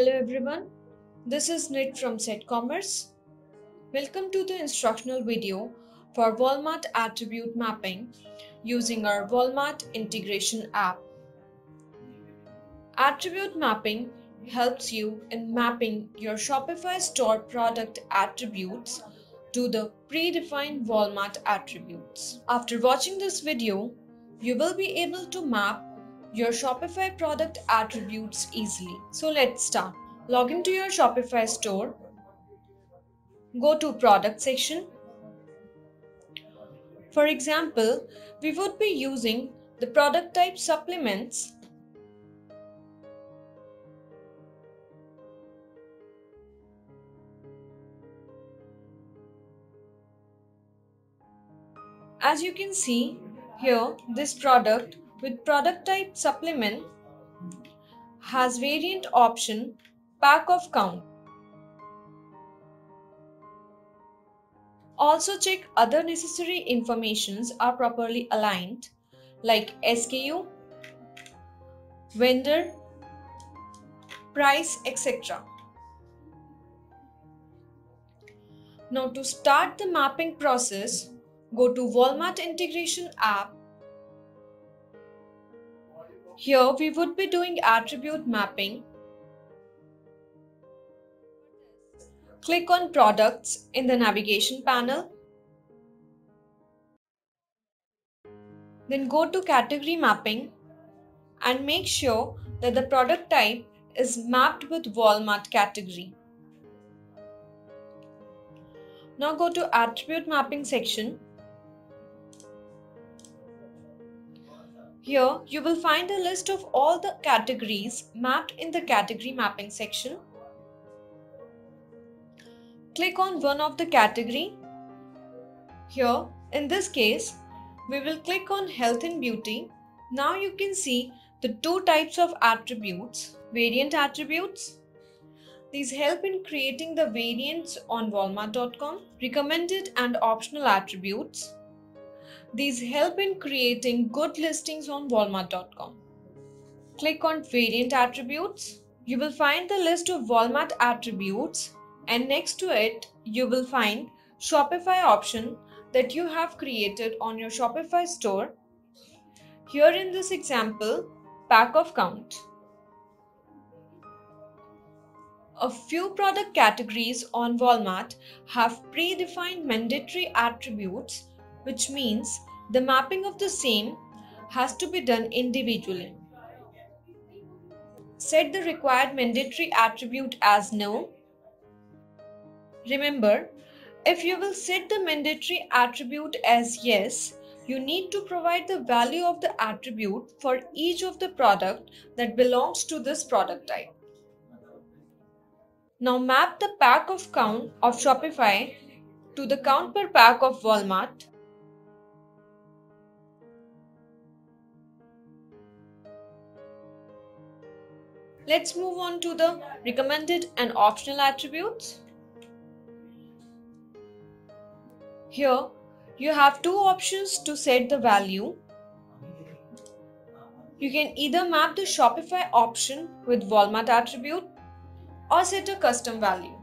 Hello everyone, this is Nit from CedCommerce. Welcome to the instructional video for Walmart attribute mapping using our Walmart integration app. Attribute mapping helps you in mapping your Shopify store product attributes to the predefined Walmart attributes. After watching this video, you will be able to map your Shopify product attributes easily. So let's start. Log into your Shopify store. Go to product section. For example, we would be using the product type supplements. As you can see here, this product with product type supplement has variant option pack of count. Also check other necessary informations are properly aligned, like SKU, vendor, price, etc. Now to start the mapping process, go to Walmart Integration App. Here we would be doing attribute mapping. Click on products in the navigation panel. Then go to category mapping and make sure that the product type is mapped with Walmart category. Now go to attribute mapping section. Here you will find a list of all the categories mapped in the category mapping section. Click on one of the category. Here in this case we will click on health and beauty. Now you can see the two types of attributes, variant attributes. These help in creating the variants on Walmart.com. Recommended and optional attributes. These help in creating good listings on Walmart.com. Click on Variant Attributes. You will find the list of Walmart attributes, and next to it you will find Shopify option that you have created on your Shopify store. Here in this example, pack of count. A few product categories on Walmart have predefined mandatory attributes, which means the mapping of the same has to be done individually. Set the required mandatory attribute as no. Remember, if you will set the mandatory attribute as yes, you need to provide the value of the attribute for each of the product that belongs to this product type. Now map the pack of count of Shopify to the count per pack of Walmart. Let's move on to the recommended and optional attributes. Here you have two options to set the value. You can either map the Shopify option with Walmart attribute or set a custom value.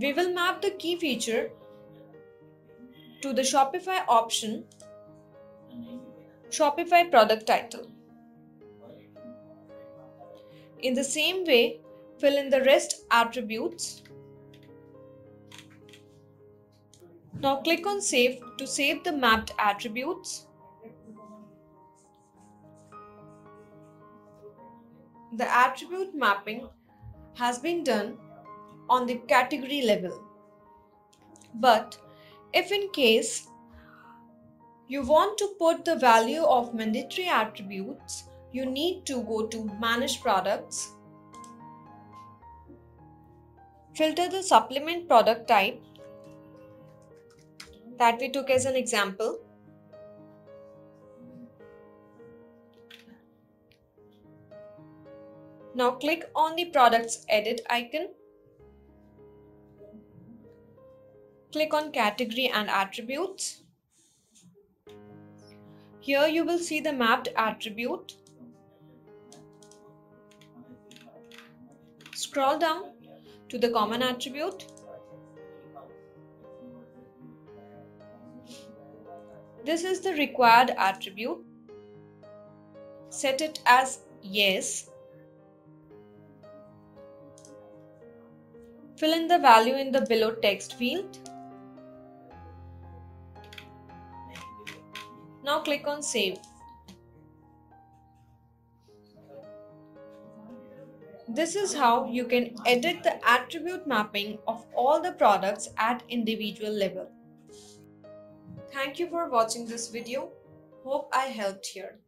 We will map the key feature to the Shopify option, Shopify product title. In the same way, fill in the rest attributes. Now click on Save to save the mapped attributes. The attribute mapping has been done on the category level, but if in case you want to put the value of mandatory attributes, you need to go to Manage Products, filter the supplement product type that we took as an example, now click on the Products Edit icon, click on Category and Attributes. Here you will see the mapped attribute. Scroll down to the common attribute. This is the required attribute. Set it as yes. Fill in the value in the below text field. Now click on Save. This is how you can edit the attribute mapping of all the products at individual level. Thank you for watching this video. Hope I helped here.